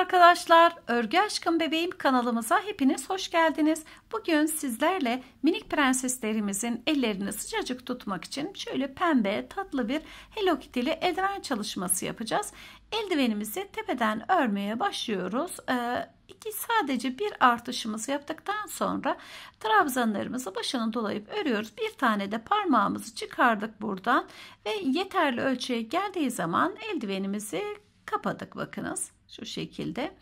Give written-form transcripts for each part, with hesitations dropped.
Arkadaşlar, Örgü Aşkım Bebeğim kanalımıza hepiniz hoş geldiniz. Bugün sizlerle minik prenseslerimizin ellerini sıcacık tutmak için şöyle pembe tatlı bir Hello Kitty'li eldiven çalışması yapacağız. Eldivenimizi tepeden örmeye başlıyoruz. Sadece bir artışımızı yaptıktan sonra trabzanlarımızı başına dolayıp örüyoruz. Bir tane de parmağımızı çıkardık buradan ve yeterli ölçüye geldiği zaman eldivenimizi kapadık. Bakınız şu şekilde.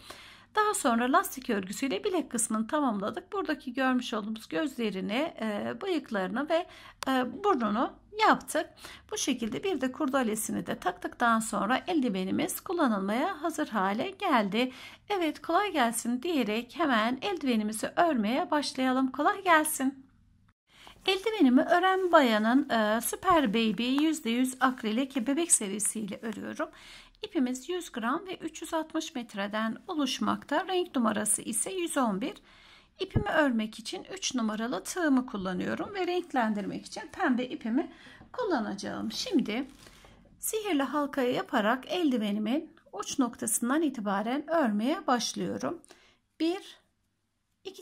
Daha sonra lastik örgüsüyle bilek kısmını tamamladık. Buradaki görmüş olduğumuz gözlerini, bıyıklarını ve burnunu yaptık. Bu şekilde bir de kurdalesini de taktıktan sonra eldivenimiz kullanılmaya hazır hale geldi. Evet, kolay gelsin diyerek hemen eldivenimizi örmeye başlayalım. Kolay gelsin. Eldivenimi ören bayanın Süper Baby %100 akrilik bebek serisiyle örüyorum. İpimiz 100 gram ve 360 metreden oluşmakta. Renk numarası ise 111. İpimi örmek için 3 numaralı tığımı kullanıyorum ve renklendirmek için pembe ipimi kullanacağım. Şimdi sihirli halkayı yaparak eldivenimin uç noktasından itibaren örmeye başlıyorum. 1-2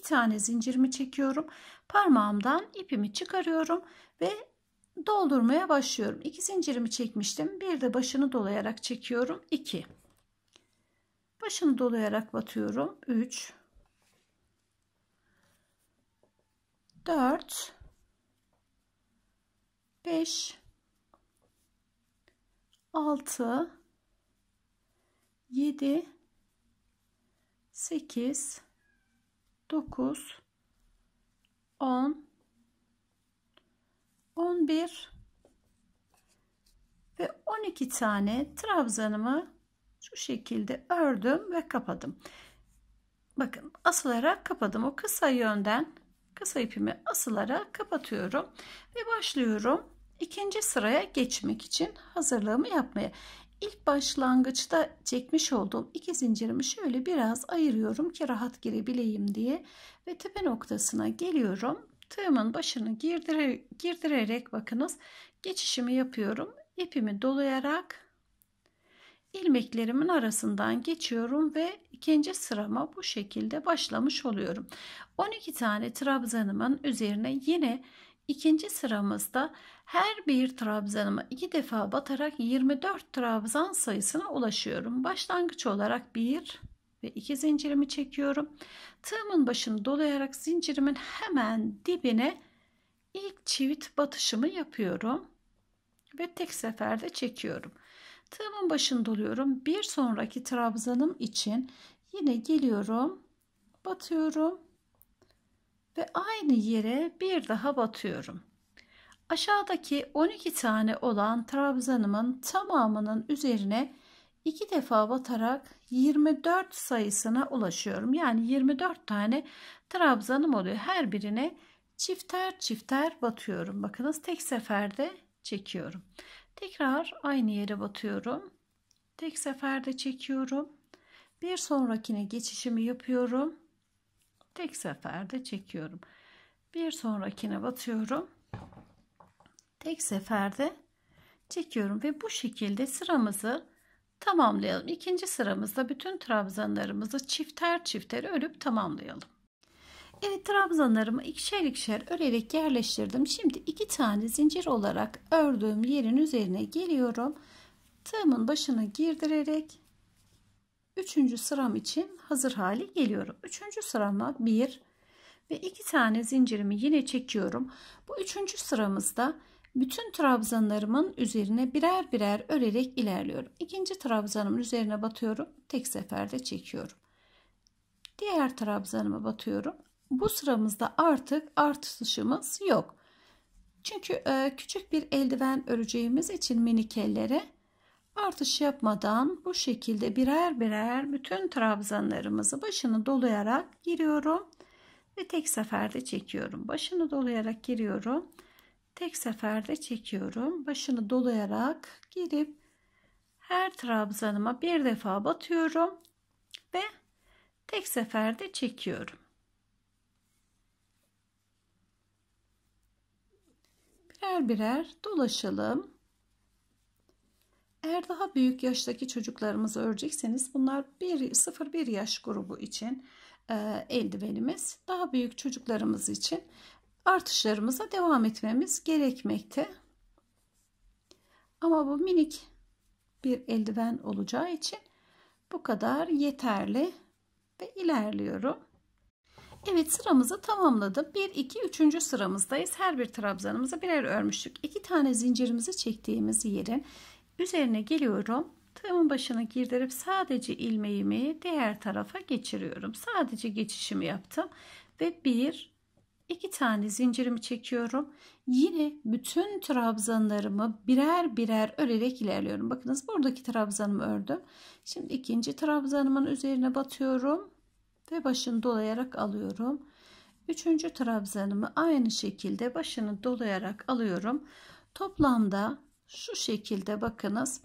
tane zincirimi çekiyorum. Parmağımdan ipimi çıkarıyorum ve doldurmaya başlıyorum. 2 zincirimi çekmiştim. Bir de başını dolayarak çekiyorum. 2. Başını dolayarak batıyorum. 3. 4. 5. 6. 7. 8. 9. 10. 11 ve 12 tane trabzanımı şu şekilde ördüm ve kapadım. Bakın, asılarak kapadım. O kısa yönden kısa ipimi asılarak kapatıyorum ve başlıyorum ikinci sıraya geçmek için hazırlığımı yapmaya. İlk başlangıçta çekmiş olduğum 2 zincirimi şöyle biraz ayırıyorum ki rahat girebileyim diye ve tepe noktasına geliyorum. Tığımın başını girdirerek bakınız geçişimi yapıyorum. İpimi dolayarak ilmeklerimin arasından geçiyorum ve ikinci sırama bu şekilde başlamış oluyorum. 12 tane trabzanımın üzerine yine ikinci sıramızda her bir trabzanıma 2 defa batarak 24 trabzan sayısına ulaşıyorum. Başlangıç olarak 1 ve 2 zincirimi çekiyorum. Tığımın başını dolayarak zincirimin hemen dibine ilk çivit batışımı yapıyorum ve tek seferde çekiyorum. Tığımın başını doluyorum. Bir sonraki trabzanım için yine geliyorum, batıyorum ve aynı yere bir daha batıyorum. Aşağıdaki 12 tane olan trabzanımın tamamının üzerine 2 defa batarak 24 sayısına ulaşıyorum. Yani 24 tane trabzanım oluyor. Her birine çifter çifter batıyorum. Bakınız tek seferde çekiyorum. Tekrar aynı yere batıyorum. Tek seferde çekiyorum. Bir sonrakine geçişimi yapıyorum. Tek seferde çekiyorum. Bir sonrakine batıyorum. Tek seferde çekiyorum ve bu şekilde sıramızı tamamlayalım. İkinci sıramızda bütün trabzanlarımızı çifter çifter örüp tamamlayalım. Evet, trabzanlarımı ikişer ikişer örerek yerleştirdim. Şimdi 2 tane zincir olarak ördüğüm yerin üzerine geliyorum. Tığımın başını girdirerek 3. sıram için hazır hale geliyorum. 3. sırama 1 ve 2 tane zincirimi yine çekiyorum. Bu 3. sıramızda bütün trabzanlarımın üzerine birer birer örerek ilerliyorum. İkinci trabzanımın üzerine batıyorum. Tek seferde çekiyorum. Diğer trabzanıma batıyorum. Bu sıramızda artık artışımız yok. Çünkü küçük bir eldiven öreceğimiz için minik ellere artış yapmadan bu şekilde birer birer bütün trabzanlarımızı başını dolayarak giriyorum. Ve tek seferde çekiyorum. Başını dolayarak giriyorum. Tek seferde çekiyorum. Başını dolayarak girip her trabzanıma bir defa batıyorum ve tek seferde çekiyorum. Birer birer dolaşalım. Eğer daha büyük yaştaki çocuklarımızı örecekseniz bunlar 0-1 yaş grubu için eldivenimiz. Daha büyük çocuklarımız için artışlarımıza devam etmemiz gerekmekte. Ama bu minik bir eldiven olacağı için bu kadar yeterli ve ilerliyorum. Evet, sıramızı tamamladım. 1-2-3. sıramızdayız. Her bir trabzanımızı birer örmüştük. 2 tane zincirimizi çektiğimiz yerin üzerine geliyorum. Tığımın başına girdirip sadece ilmeğimi diğer tarafa geçiriyorum. Sadece geçişimi yaptım ve 1-2 tane zincirimi çekiyorum. Yine bütün trabzanlarımı birer birer örerek ilerliyorum. Bakınız, buradaki trabzanımı ördüm. Şimdi ikinci trabzanımın üzerine batıyorum ve başını dolayarak alıyorum. Üçüncü trabzanımı aynı şekilde başını dolayarak alıyorum. Toplamda şu şekilde bakınız,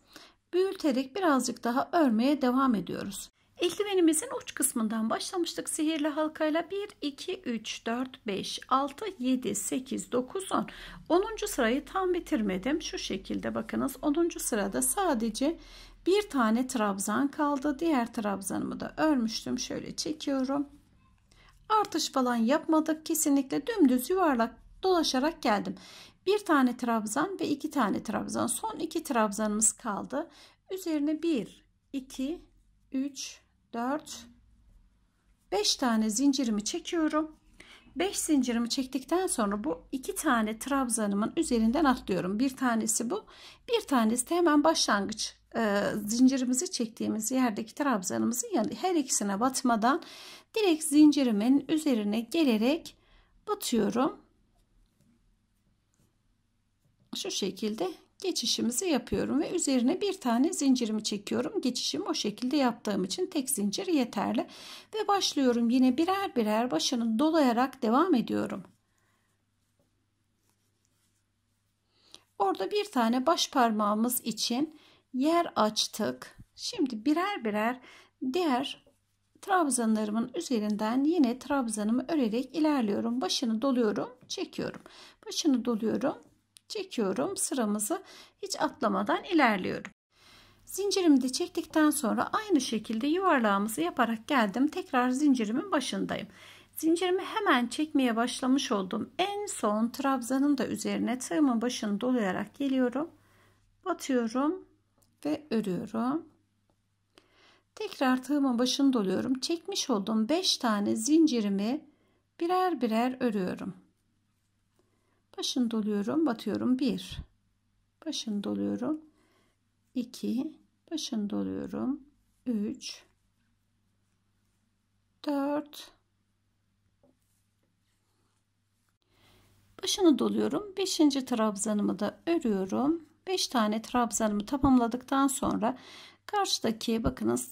büyüterek birazcık daha örmeye devam ediyoruz. Eldivenimizin uç kısmından başlamıştık sihirli halkayla. 1, 2, 3, 4, 5, 6, 7, 8, 9, 10. 10. sırayı tam bitirmedim. Şu şekilde bakınız, 10. sırada sadece bir tane trabzan kaldı. Diğer trabzanımı da örmüştüm. Şöyle çekiyorum. Artış falan yapmadık. Kesinlikle dümdüz yuvarlak dolaşarak geldim. Bir tane trabzan ve 2 tane trabzan. Son 2 trabzanımız kaldı. Üzerine 1, 2, 3, 4, 5 tane zincirimi çekiyorum. 5 zincirimi çektikten sonra bu 2 tane trabzanımın üzerinden atlıyorum. Bir tanesi bu. Bir tanesi de hemen başlangıç zincirimizi çektiğimiz yerdeki trabzanımızın, yani her ikisine batmadan direkt zincirimin üzerine gelerek batıyorum. Şu şekilde geçişimizi yapıyorum ve üzerine bir tane zincirimi çekiyorum. Geçişimi o şekilde yaptığım için tek zincir yeterli ve başlıyorum. Yine birer birer başını dolayarak devam ediyorum. Orada bir tane baş parmağımız için yer açtık. Şimdi birer birer diğer trabzanlarımın üzerinden yine trabzanımı örerek ilerliyorum. Başını doluyorum, çekiyorum. Başını doluyorum, çekiyorum. Sıramızı hiç atlamadan ilerliyorum. Zincirimi de çektikten sonra aynı şekilde yuvarlağımızı yaparak geldim. Tekrar zincirimin başındayım. Zincirimi hemen çekmeye başlamış oldum. En son trabzanın da üzerine tığımın başını dolayarak geliyorum. Batıyorum ve örüyorum. Tekrar tığımın başını doluyorum. Çekmiş olduğum 5 tane zincirimi birer birer örüyorum. Başını doluyorum, batıyorum. 1, başını doluyorum. 2, başını doluyorum. 3, 4, başını doluyorum. 5. trabzanımı da örüyorum. 5 tane trabzanımı tamamladıktan sonra karşıdaki, bakınız,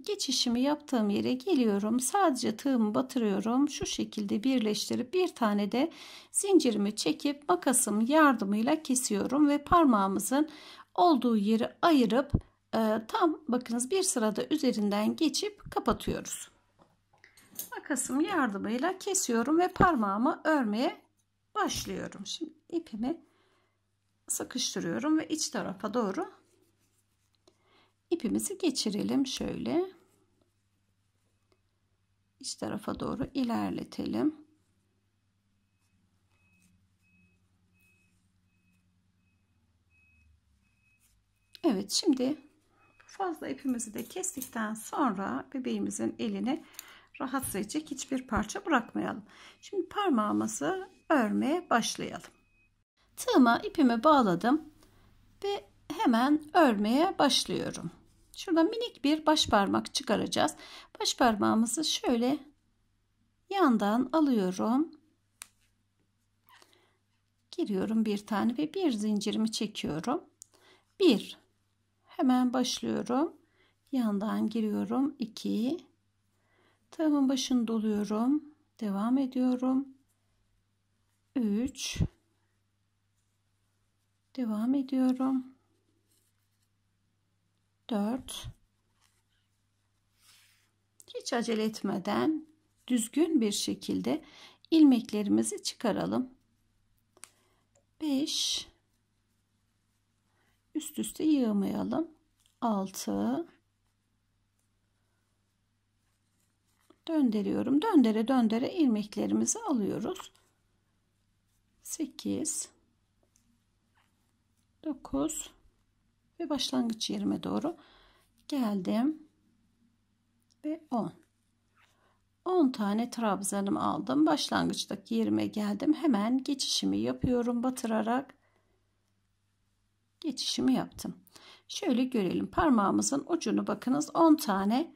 geçişimi yaptığım yere geliyorum. Sadece tığımı batırıyorum. Şu şekilde birleştirip bir tane de zincirimi çekip makasım yardımıyla kesiyorum ve parmağımızın olduğu yeri ayırıp tam, bakınız, bir sırada üzerinden geçip kapatıyoruz. Makasım yardımıyla kesiyorum ve parmağımı örmeye başlıyorum. Şimdi ipimi sıkıştırıyorum ve iç tarafa doğru ipimizi geçirelim. Şöyle iç tarafa doğru ilerletelim. Evet, şimdi fazla ipimizi de kestikten sonra bebeğimizin elini rahatsız edecek hiçbir parça bırakmayalım. Şimdi parmağımızı örmeye başlayalım. Tığıma ipimi bağladım ve hemen örmeye başlıyorum. Şurada minik bir baş parmak çıkaracağız. Baş parmağımızı şöyle yandan alıyorum. Giriyorum bir tane ve bir zincirimi çekiyorum. 1, hemen başlıyorum. Yandan giriyorum. 2, tığımın başını doluyorum. Devam ediyorum. 3, devam ediyorum. 4, hiç acele etmeden düzgün bir şekilde ilmeklerimizi çıkaralım. 5, Üst üste yığmayalım. 6 döndürüyorum. Döndere döndere ilmeklerimizi alıyoruz. 8 9 ve başlangıç yerime doğru geldim. Ve 10 tane trabzanımı aldım. Başlangıçtaki yerime geldim. Hemen geçişimi yapıyorum. Batırarak geçişimi yaptım. Şöyle görelim. Parmağımızın ucunu bakınız 10 tane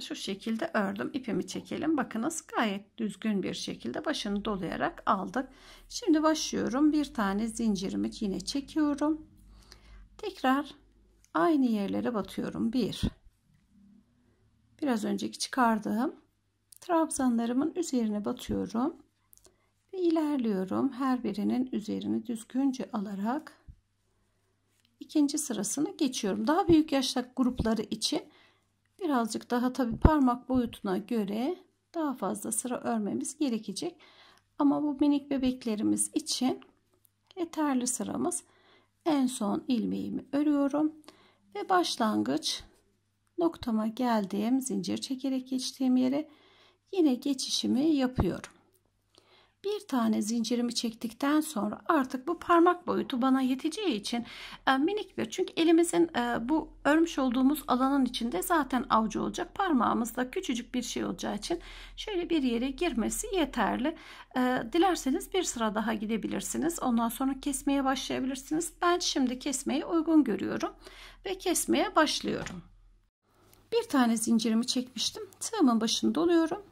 şu şekilde ördüm. İpimi çekelim. Bakınız gayet düzgün bir şekilde başını dolayarak aldık. Şimdi başlıyorum. Bir tane zincirimi yine çekiyorum. Tekrar aynı yerlere batıyorum. Biraz önceki çıkardığım trabzanlarımın üzerine batıyorum ve ilerliyorum. Her birinin üzerini düzgünce alarak ikinci sırasını geçiyorum. Daha büyük yaşlık grupları için birazcık daha tabii parmak boyutuna göre daha fazla sıra örmemiz gerekecek. Ama bu minik bebeklerimiz için yeterli sıramız. En son ilmeğimi örüyorum ve başlangıç noktama geldiğim zincir çekerek geçtiğim yere yine geçişimi yapıyorum. Bir tane zincirimi çektikten sonra artık bu parmak boyutu bana yeteceği için minik bir, çünkü elimizin bu örmüş olduğumuz alanın içinde zaten avcı olacak, parmağımızda küçücük bir şey olacağı için şöyle bir yere girmesi yeterli. Dilerseniz bir sıra daha gidebilirsiniz, ondan sonra kesmeye başlayabilirsiniz. Ben şimdi kesmeyi uygun görüyorum ve kesmeye başlıyorum. Bir tane zincirimi çekmiştim. Tığımın başını doluyorum.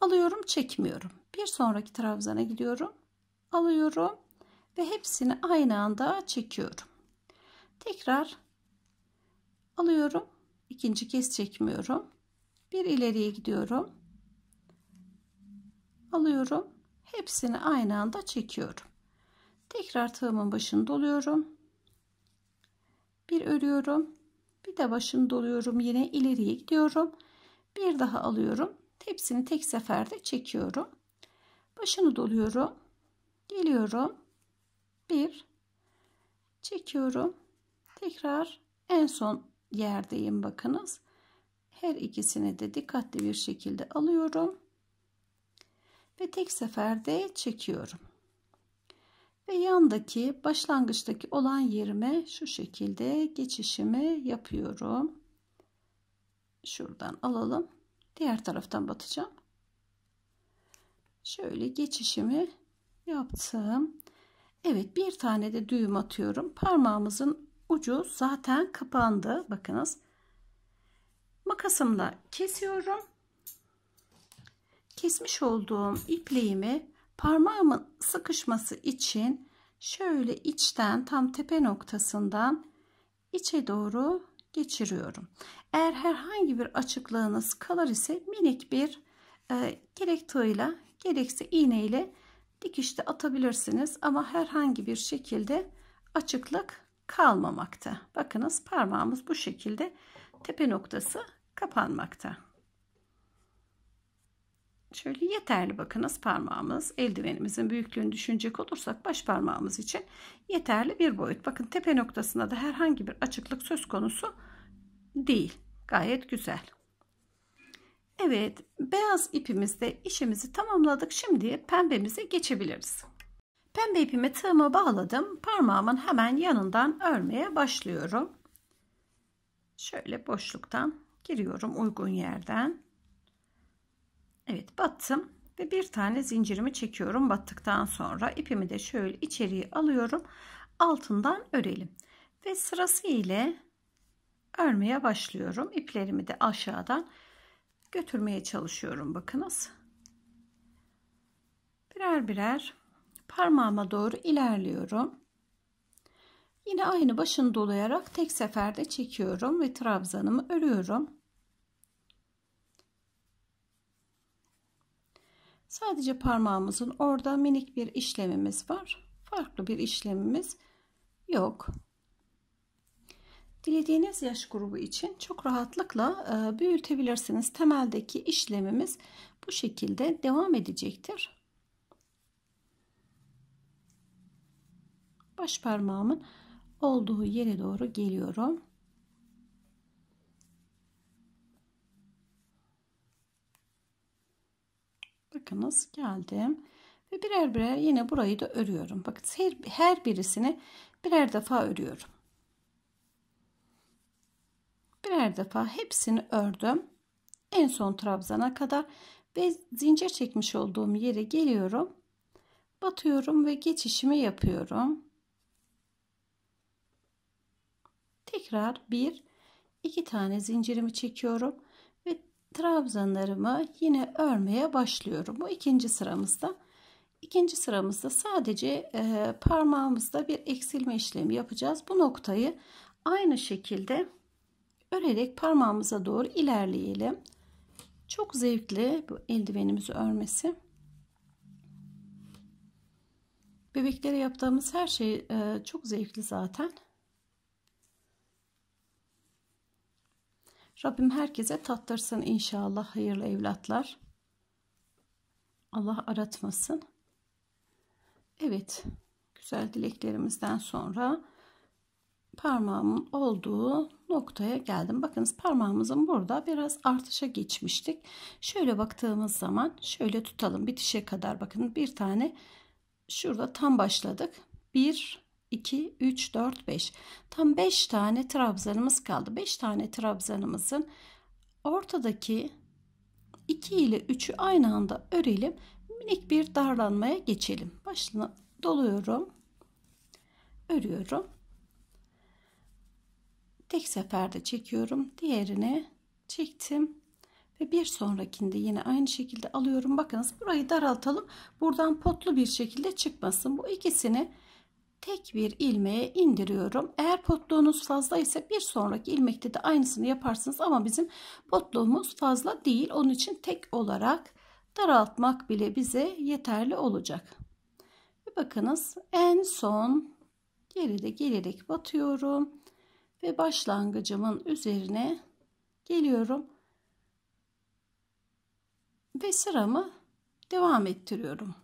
Alıyorum, çekmiyorum. Bir sonraki trabzana gidiyorum. Alıyorum ve hepsini aynı anda çekiyorum. Tekrar alıyorum. İkinci kez çekmiyorum. Bir ileriye gidiyorum. Alıyorum. Hepsini aynı anda çekiyorum. Tekrar tığımın başını doluyorum. Bir örüyorum. Bir de başını doluyorum, yine ileriye gidiyorum, bir daha alıyorum, hepsini tek seferde çekiyorum, başını doluyorum, geliyorum, bir çekiyorum, tekrar en son yerdeyim. Bakınız, her ikisini de dikkatli bir şekilde alıyorum ve tek seferde çekiyorum ve yandaki başlangıçtaki olan yerime şu şekilde geçişimi yapıyorum. Şuradan alalım, diğer taraftan batacağım. Şöyle geçişimi yaptım. Evet, bir tane de düğüm atıyorum. Parmağımızın ucu zaten kapandı. Bakınız, makasımla kesiyorum. Kesmiş olduğum ipliğimi parmağımın sıkışması için şöyle içten, tam tepe noktasından içe doğru geçiriyorum. Eğer herhangi bir açıklığınız kalır ise minik bir gerek tığıyla gerekse iğneyle dikişte atabilirsiniz. Ama herhangi bir şekilde açıklık kalmamakta. Bakınız, parmağımız bu şekilde tepe noktası kapanmakta. Şöyle yeterli. Bakınız, parmağımız, eldivenimizin büyüklüğünü düşünecek olursak baş parmağımız için yeterli bir boyut. Bakın, tepe noktasında da herhangi bir açıklık söz konusu değil. Gayet güzel. Evet, beyaz ipimizde işimizi tamamladık. Şimdi pembemize geçebiliriz. Pembe ipimi tığıma bağladım. Parmağımın hemen yanından örmeye başlıyorum. Şöyle boşluktan giriyorum, uygun yerden. Evet, battım ve bir tane zincirimi çekiyorum. Battıktan sonra ipimi de şöyle içeriye alıyorum. Altından örelim ve sırası ile örmeye başlıyorum. İplerimi de aşağıdan götürmeye çalışıyorum. Bakınız, birer birer parmağıma doğru ilerliyorum. Yine aynı başını dolayarak tek seferde çekiyorum ve trabzanımı örüyorum. Sadece parmağımızın orada minik bir işlemimiz var. Farklı bir işlemimiz yok. Dilediğiniz yaş grubu için çok rahatlıkla büyütebilirsiniz. Temeldeki işlemimiz bu şekilde devam edecektir. baş parmağımın olduğu yere doğru geliyorum. Bakınız geldim. Ve birer birer yine burayı da örüyorum. Bakın her birisini birer defa örüyorum. Birer defa hepsini ördüm. En son trabzana kadar ve zincir çekmiş olduğum yere geliyorum. Batıyorum ve geçişimi yapıyorum. Tekrar 1-2 tane zincirimi çekiyorum. Ve trabzanlarımı yine örmeye başlıyorum. Bu ikinci sıramızda. İkinci sıramızda sadece parmağımızda bir eksilme işlemi yapacağız. Bu noktayı aynı şekilde örerek parmağımıza doğru ilerleyelim. Çok zevkli bu eldivenimizi örmesi. Bebeklere yaptığımız her şey çok zevkli zaten. Rabbim herkese tattırsın inşallah hayırlı evlatlar. Allah aratmasın. Evet, güzel dileklerimizden sonra parmağımın olduğu noktaya geldim. Bakınız parmağımızın burada biraz artışa geçmiştik. Şöyle baktığımız zaman şöyle tutalım bitişe kadar. Bakın bir tane şurada tam başladık. 1, 2, 3, 4, 5. Tam 5 tane trabzanımız kaldı. 5 tane trabzanımızın ortadaki 2 ile 3'ü aynı anda örelim. Minik bir darlanmaya geçelim. Başına doluyorum. Örüyorum. Tek seferde çekiyorum. Diğerini çektim. Ve bir sonrakinde yine aynı şekilde alıyorum. Bakınız burayı daraltalım. Buradan potlu bir şekilde çıkmasın. Bu ikisini tek bir ilmeğe indiriyorum. Eğer potluğunuz fazla ise bir sonraki ilmekte de aynısını yaparsınız. Ama bizim potluğumuz fazla değil. Onun için tek olarak daraltmak bile bize yeterli olacak. Ve bakınız en son geride gelerek batıyorum. Ve başlangıcımın üzerine geliyorum. Ve sıramı devam ettiriyorum.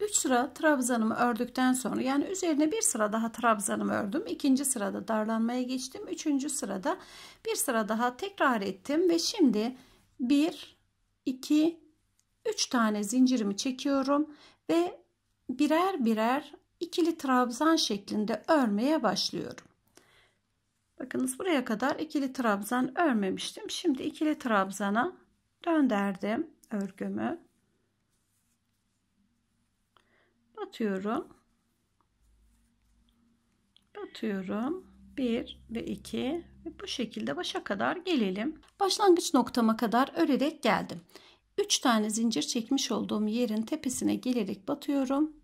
3 sıra trabzanımı ördükten sonra yani üzerine bir sıra daha trabzanımı ördüm. İkinci sırada darlanmaya geçtim. Üçüncü sırada bir sıra daha tekrar ettim. Ve şimdi 1, 2, 3 tane zincirimi çekiyorum. Ve birer birer ikili trabzan şeklinde örmeye başlıyorum. Bakınız buraya kadar ikili trabzan örmemiştim. Şimdi ikili trabzana döndürdüm örgümü. Batıyorum. Batıyorum. 1 ve 2 ve bu şekilde başa kadar gelelim. Başlangıç noktama kadar örerek geldim. 3 tane zincir çekmiş olduğum yerin tepesine gelerek batıyorum.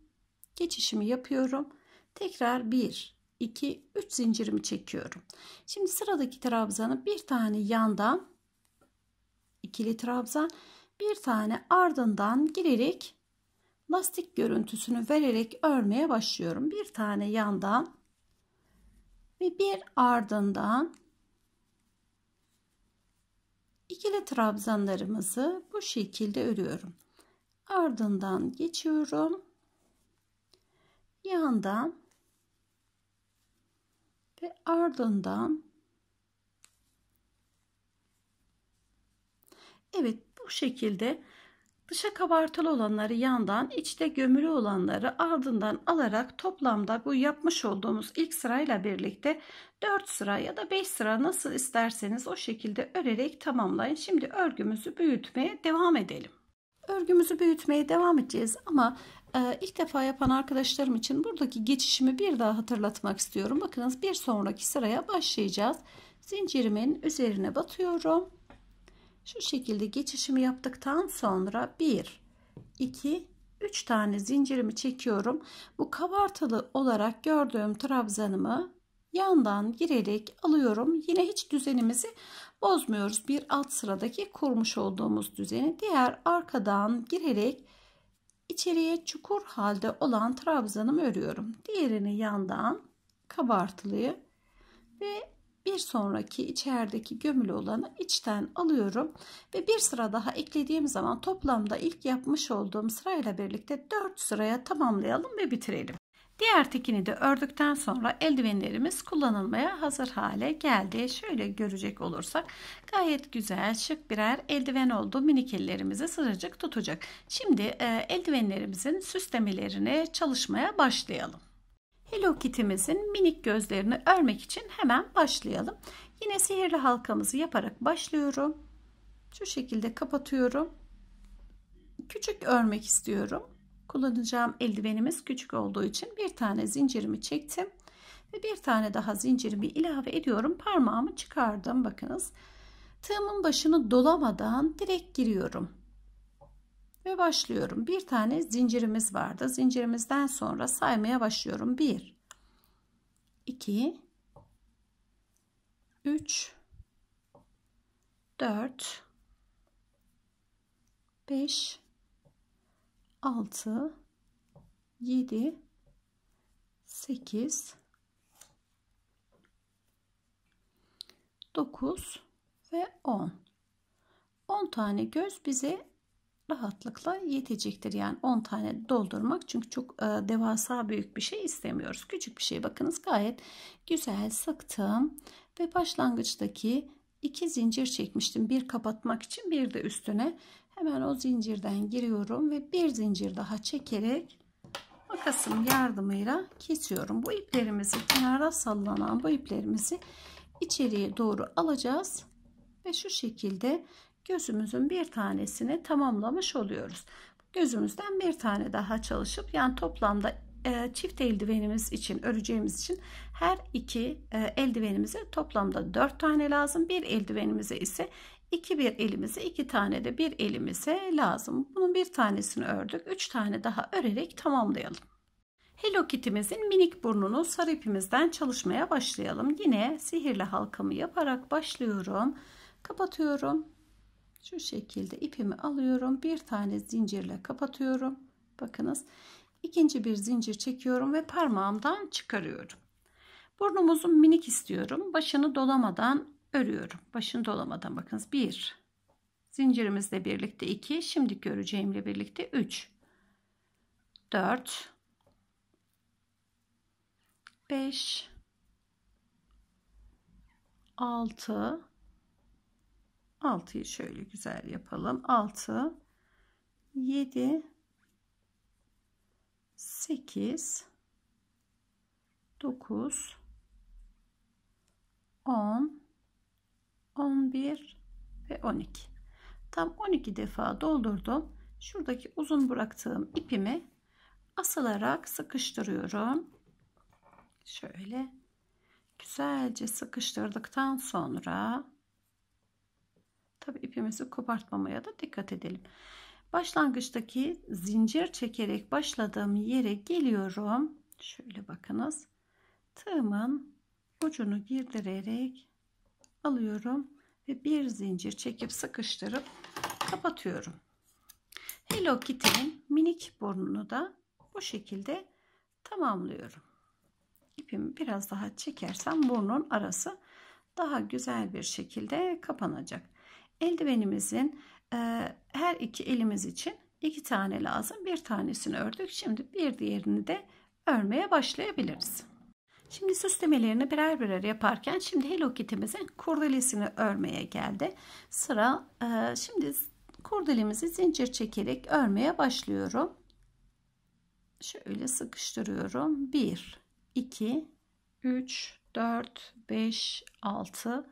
Geçişimi yapıyorum. Tekrar 1, 2, 3 zincirimi çekiyorum. Şimdi sıradaki trabzanı bir tane yandan ikili trabzan, bir tane ardından girerek lastik görüntüsünü vererek örmeye başlıyorum. Bir tane yandan ve bir ardından ikili trabzanlarımızı bu şekilde örüyorum. Ardından geçiyorum. Yandan ve ardından. Evet, bu şekilde dışa kabartılı olanları yandan, içte gömülü olanları ardından alarak toplamda bu yapmış olduğumuz ilk sırayla birlikte 4 sıra ya da 5 sıra nasıl isterseniz o şekilde örerek tamamlayın. Şimdi örgümüzü büyütmeye devam edelim. Örgümüzü büyütmeye devam edeceğiz ama ilk defa yapan arkadaşlarım için buradaki geçişimi bir daha hatırlatmak istiyorum. Bakınız bir sonraki sıraya başlayacağız. Zincirimin üzerine batıyorum. Şu şekilde geçişimi yaptıktan sonra 1, 2, 3 tane zincirimi çekiyorum. Bu kabartılı olarak gördüğüm trabzanımı yandan girerek alıyorum. Yine hiç düzenimizi bozmuyoruz. Bir alt sıradaki kurmuş olduğumuz düzeni diğer arkadan girerek içeriye çukur halde olan trabzanımı örüyorum. Diğerini yandan kabartılıyı ve bir sonraki içerideki gömülü olanı içten alıyorum ve bir sıra daha eklediğim zaman toplamda ilk yapmış olduğum sırayla birlikte 4 sıraya tamamlayalım ve bitirelim. Diğer tekini de ördükten sonra eldivenlerimiz kullanılmaya hazır hale geldi. Şöyle görecek olursak gayet güzel, şık birer eldiven oldu. Minik ellerimizi sıcacık tutacak. Şimdi eldivenlerimizin süslemelerine çalışmaya başlayalım. Hello Kitty'mizin minik gözlerini örmek için hemen başlayalım. Yine sihirli halkamızı yaparak başlıyorum. Şu şekilde kapatıyorum. Küçük örmek istiyorum. Kullanacağım eldivenimiz küçük olduğu için bir tane zincirimi çektim ve bir tane daha zincirimi ilave ediyorum. Parmağımı çıkardım. Bakınız, tığımın başını dolamadan direkt giriyorum ve başlıyorum. Bir tane zincirimiz vardı. Zincirimizden sonra saymaya başlıyorum. 1, 2, 3, 4, 5, 6, 7, 8, 9 ve 10. 10 tane göz bize rahatlıkla yetecektir. Yani 10 tane doldurmak, çünkü çok devasa büyük bir şey istemiyoruz. Küçük bir şey. Bakınız gayet güzel sıktım ve başlangıçtaki 2 zincir çekmiştim. Bir kapatmak için, bir de üstüne. Hemen o zincirden giriyorum ve bir zincir daha çekerek makasım yardımıyla kesiyorum. Bu iplerimizi, kenara sallanan bu iplerimizi içeriye doğru alacağız ve şu şekilde gözümüzün bir tanesini tamamlamış oluyoruz. Gözümüzden bir tane daha çalışıp, yani toplamda çift eldivenimiz için, öreceğimiz için her iki eldivenimize toplamda 4 tane lazım. Bir eldivenimize ise 2 bir elimize, 2 tane de bir elimize lazım. Bunun bir tanesini ördük. 3 tane daha örerek tamamlayalım. Hello Kitty'mizin minik burnunu sarı ipimizden çalışmaya başlayalım. Yine sihirli halkamı yaparak başlıyorum. Kapatıyorum. Şu şekilde ipimi alıyorum. Bir tane zincirle kapatıyorum. Bakınız, ikinci bir zincir çekiyorum ve parmağımdan çıkarıyorum. Burnumuzu minik istiyorum. Başını dolamadan örüyorum. Başını dolamadan, bakınız, 1 zincirimizle birlikte 2, şimdi öreceğimle birlikte 3, 4, 5, 6, 6'yı şöyle güzel yapalım, 6, 7, 8, 9, 10, 11 ve 12. Tam 12 defa doldurdum. Şuradaki uzun bıraktığım ipimi asılarak sıkıştırıyorum. Şöyle güzelce sıkıştırdıktan sonra, tabi ipimizi kopartmamaya da dikkat edelim. Başlangıçtaki zincir çekerek başladığım yere geliyorum. Şöyle bakınız, tığımın ucunu girdirerek alıyorum ve bir zincir çekip sıkıştırıp kapatıyorum. Hello Kitty'nin minik burnunu da bu şekilde tamamlıyorum. İpimi biraz daha çekersem burnun arası daha güzel bir şekilde kapanacak. Eldivenimizin her iki elimiz için 2 tane lazım. Bir tanesini ördük. Şimdi bir diğerini de örmeye başlayabiliriz. Şimdi süslemelerini birer birer yaparken, şimdi Hello Kitty'mizin kurdelesini örmeye geldi sıra. Şimdi kurdelemizi zincir çekerek örmeye başlıyorum. Şöyle sıkıştırıyorum. 1, 2, 3, 4, 5, 6,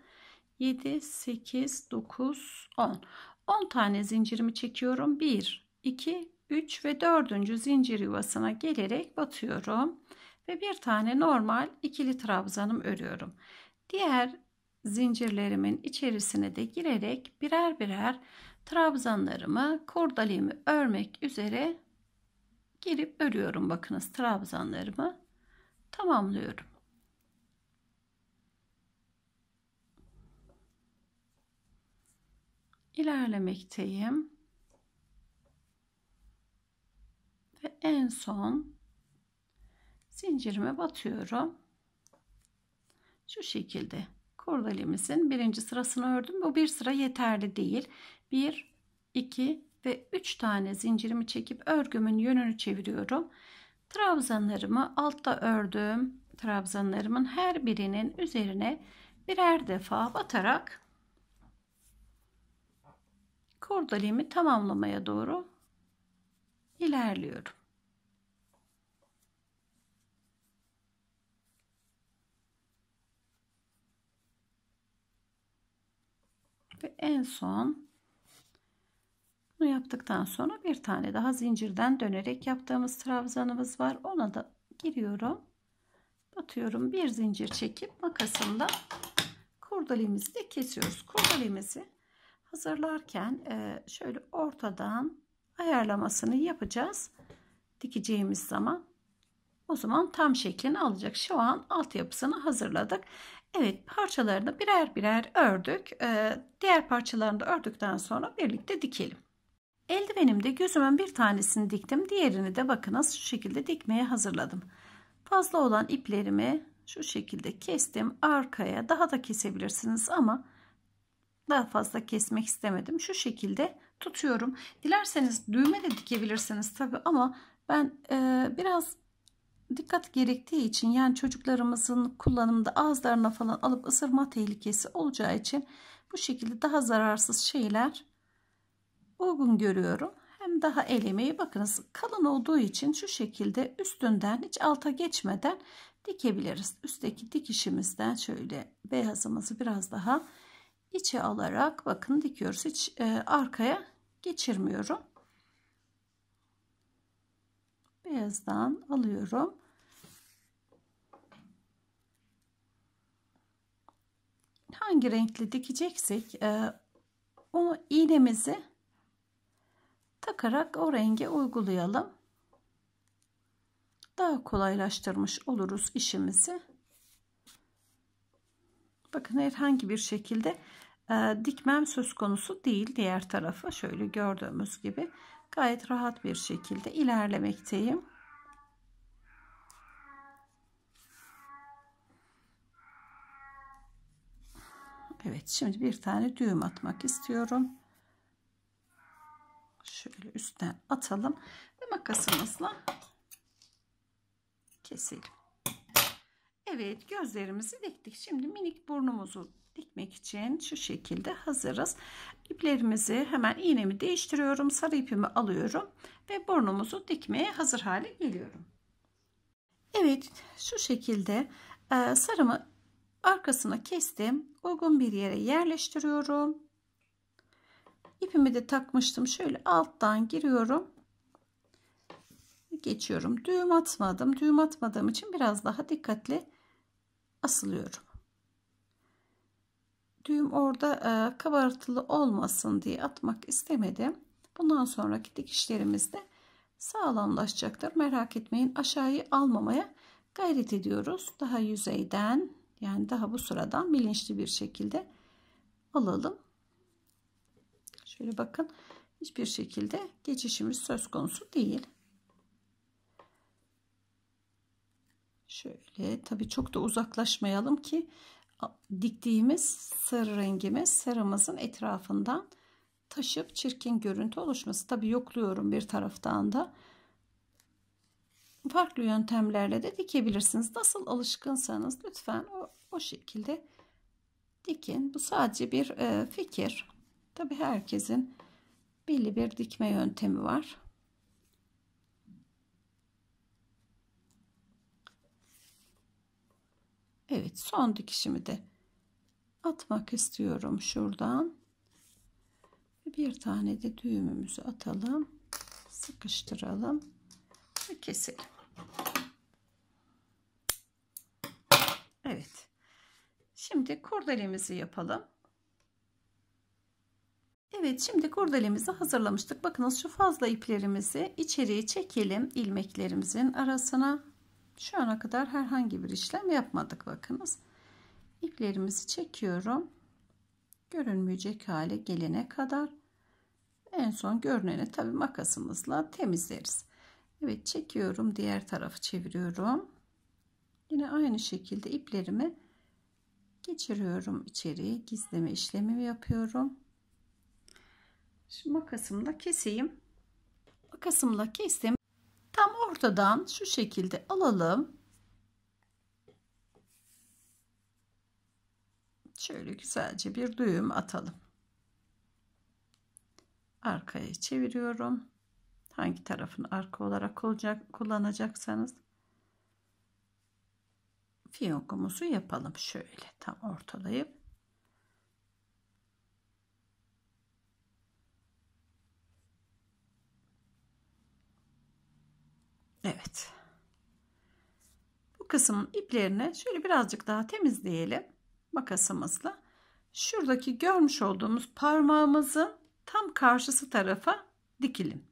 7, 8, 9, 10. 10 tane zincirimi çekiyorum. 1, 2, 3 ve 4. zincir yuvasına gelerek batıyorum. Ve bir tane normal ikili trabzanım örüyorum. Diğer zincirlerimin içerisine de girerek birer birer trabzanlarımı, kurdalemi örmek üzere girip örüyorum. Bakınız, trabzanlarımı tamamlıyorum. İlerlemekteyim. Ve en son zincirime batıyorum. Şu şekilde kurdelemizin birinci sırasını ördüm. Bu bir sıra yeterli değil. 1, 2 ve 3 tane zincirimi çekip örgümün yönünü çeviriyorum. Trabzanlarımı altta ördüğüm trabzanlarımın her birinin üzerine birer defa batarak kurdalemi tamamlamaya doğru ilerliyorum. Ve en son bunu yaptıktan sonra bir tane daha zincirden dönerek yaptığımız trabzanımız var. Ona da giriyorum. Batıyorum. Bir zincir çekip makasımla kurdalemizi de kesiyoruz. Kurdalemizi hazırlarken şöyle ortadan ayarlamasını yapacağız. Dikeceğimiz zaman o zaman tam şeklini alacak. Şu an altyapısını hazırladık. Evet, parçalarını birer birer ördük. Diğer parçalarını da ördükten sonra birlikte dikelim. Eldivenimde gözümün bir tanesini diktim. Diğerini de bakınız şu şekilde dikmeye hazırladım. Fazla olan iplerimi şu şekilde kestim. Arkaya daha da kesebilirsiniz ama daha fazla kesmek istemedim. Şu şekilde tutuyorum. Dilerseniz düğme de dikebilirsiniz tabii ama ben biraz dikkat gerektiği için, yani çocuklarımızın kullanımında ağızlarına falan alıp ısırma tehlikesi olacağı için bu şekilde daha zararsız şeyler uygun görüyorum. Hem daha el emeği, bakınız kalın olduğu için şu şekilde üstünden hiç alta geçmeden dikebiliriz. Üstteki dikişimizden şöyle beyazımızı biraz daha içe alarak bakın dikiyoruz. Hiç arkaya geçirmiyorum. Beyazdan alıyorum. Hangi renkli dikeceksek onu iğnemizi takarak o renge uygulayalım. Daha kolaylaştırmış oluruz işimizi. Bakın herhangi bir şekilde dikmem söz konusu değil. Diğer tarafı şöyle gördüğümüz gibi gayet rahat bir şekilde ilerlemekteyim. Evet, şimdi bir tane düğüm atmak istiyorum. Şöyle üstten atalım ve makasımızla keselim. Evet, gözlerimizi diktik. Şimdi minik burnumuzu dikmek için şu şekilde hazırız. İplerimizi hemen, iğnemi değiştiriyorum. Sarı ipimi alıyorum ve burnumuzu dikmeye hazır hale geliyorum. Evet, şu şekilde sarımı arkasına kestim. Uygun bir yere yerleştiriyorum. İpimi de takmıştım. Şöyle alttan giriyorum. Geçiyorum. Düğüm atmadım. Düğüm atmadığım için biraz daha dikkatli asılıyorum. Düğüm orada kabartılı olmasın diye atmak istemedim. Bundan sonraki dikişlerimiz de sağlamlaşacaktır. Merak etmeyin, aşağıyı almamaya gayret ediyoruz. Daha yüzeyden, yani daha bu sıradan bilinçli bir şekilde alalım. Şöyle bakın, hiçbir şekilde geçişimiz söz konusu değil. Şöyle tabii çok da uzaklaşmayalım ki diktiğimiz sarı rengimiz sarımızın etrafından taşıp çirkin görüntü oluşması. Tabii yokluyorum bir taraftan da. Farklı yöntemlerle de dikebilirsiniz. Nasıl alışkınsanız lütfen o şekilde dikin. Bu sadece bir fikir. Tabii herkesin belli bir dikme yöntemi var. Evet, son dikişimi de atmak istiyorum şuradan. Bir tane de düğümümüzü atalım, sıkıştıralım ve keselim. Evet, şimdi kurdelemizi yapalım. Evet, şimdi kurdelemizi hazırlamıştık. Bakınız şu fazla iplerimizi içeriye çekelim, ilmeklerimizin arasına. Şu ana kadar herhangi bir işlem yapmadık. Bakınız, iplerimizi çekiyorum görünmeyecek hale gelene kadar. En son görüneni tabii makasımızla temizleriz. Evet, çekiyorum, diğer tarafı çeviriyorum. Yine aynı şekilde iplerimi geçiriyorum içeriye, gizleme işlemi yapıyorum. Şimdi makasımla keseyim. Makasımla kestim. noktadan şu şekilde alalım. Şöyle güzelce bir düğüm atalım. Arkaya çeviriyorum. Hangi tarafını arka olarak kullanacaksanız. Fiyonkumuzu yapalım. Şöyle tam ortalayıp. Evet. Bu kısmın iplerini şöyle birazcık daha temizleyelim. Makasımızla şuradaki görmüş olduğumuz parmağımızın tam karşısı tarafa dikelim.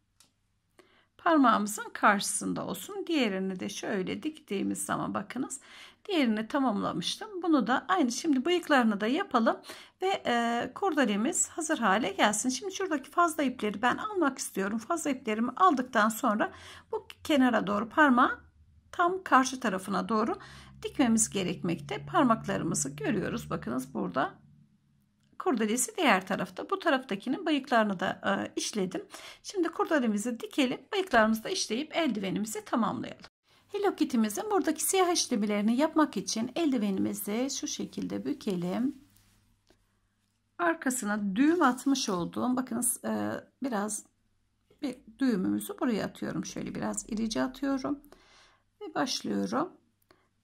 Parmağımızın karşısında olsun. Diğerini de şöyle diktiğimiz zaman bakınız. Diğerini tamamlamıştım. Bunu da aynı şimdi bıyıklarını da yapalım ve kurdalemiz hazır hale gelsin. Şimdi şuradaki fazla ipleri ben almak istiyorum. Fazla iplerimi aldıktan sonra bu kenara doğru parmağı tam karşı tarafına doğru dikmemiz gerekmekte. Parmaklarımızı görüyoruz. Bakınız burada kurdelesi diğer tarafta. Bu taraftakinin bıyıklarını da işledim. Şimdi kurdelemizi dikelim. Bıyıklarımızı da işleyip eldivenimizi tamamlayalım. Hello Kitty'mizin buradaki siyah işlemlerini yapmak için eldivenimizi şu şekilde bükelim. Arkasına düğüm atmış olduğum bakınız biraz bir düğümümüzü buraya atıyorum. Şöyle biraz irice atıyorum. Ve başlıyorum.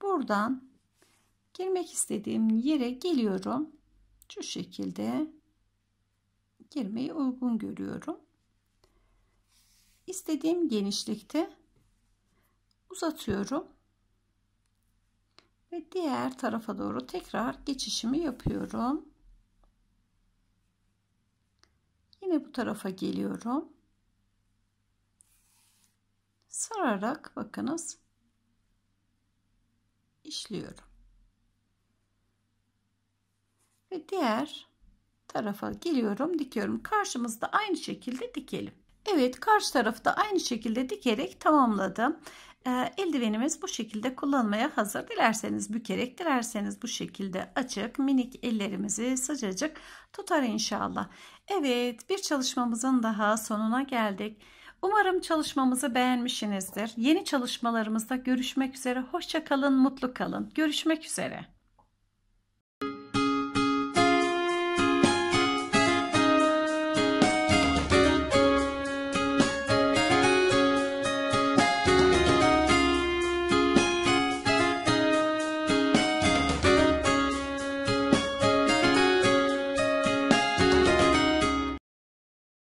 Buradan girmek istediğim yere geliyorum. Şu şekilde girmeyi uygun görüyorum. İstediğim genişlikte uzatıyorum. Ve diğer tarafa doğru tekrar geçişimi yapıyorum. Yine bu tarafa geliyorum. Sararak bakınız. İşliyorum. Ve diğer tarafa geliyorum, dikiyorum. Karşımızda aynı şekilde dikelim. Evet, karşı tarafı da aynı şekilde dikerek tamamladım. Eldivenimiz bu şekilde kullanmaya hazır. Dilerseniz bükerek, dilerseniz bu şekilde açık minik ellerimizi sıcacık tutar inşallah. Evet, bir çalışmamızın daha sonuna geldik. Umarım çalışmamızı beğenmişsinizdir. Yeni çalışmalarımızda görüşmek üzere. Hoşça kalın, mutlu kalın. Görüşmek üzere.